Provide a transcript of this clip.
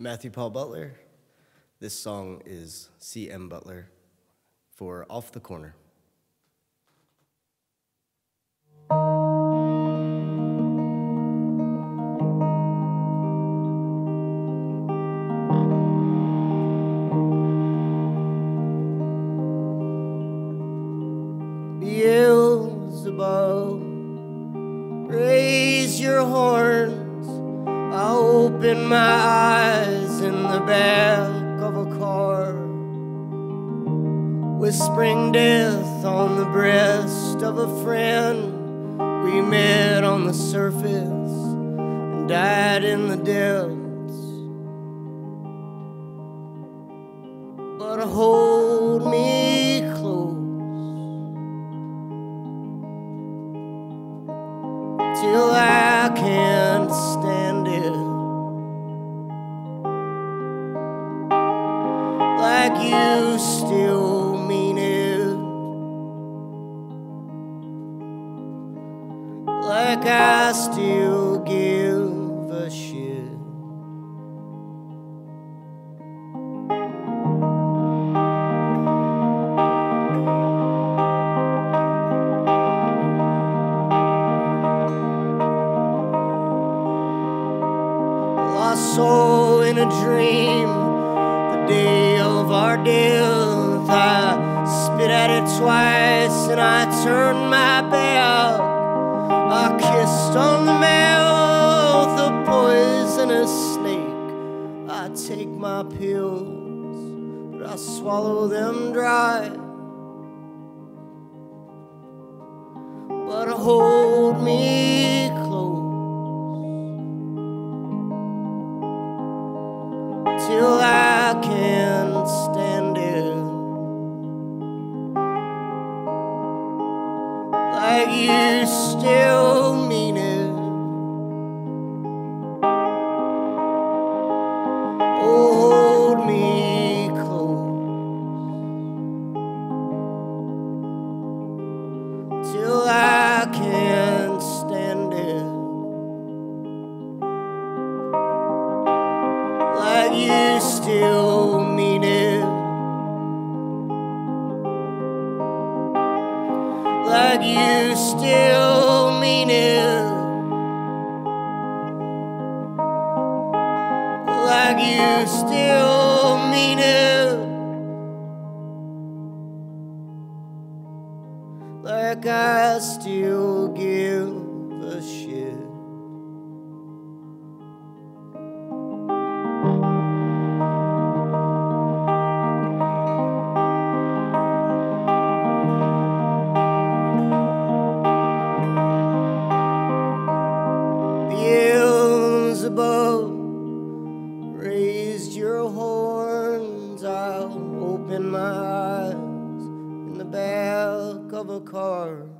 Matthew Paul Butler. This song is C.M. Butler for Off the Corner. Raise your horns, I open my eyes in the back of a car, whispering death on the breast of a friend we met on the surface and died in the depths. But hold me close till I can't stand it, like you still mean it, like I still give a shit. So in a dream, the day of our death, I spit at it twice and I turned my back. I kissed on the mouth of poisonous snake. I take my pills, but I swallow them dry. But hold me close till I can't stand it, like you still mean it. Oh, hold me close till I can't stand it, like you still mean it, like you still mean it, like you still mean it, like I still give a shit. Raised your horns, I'll open my eyes in the back of a car.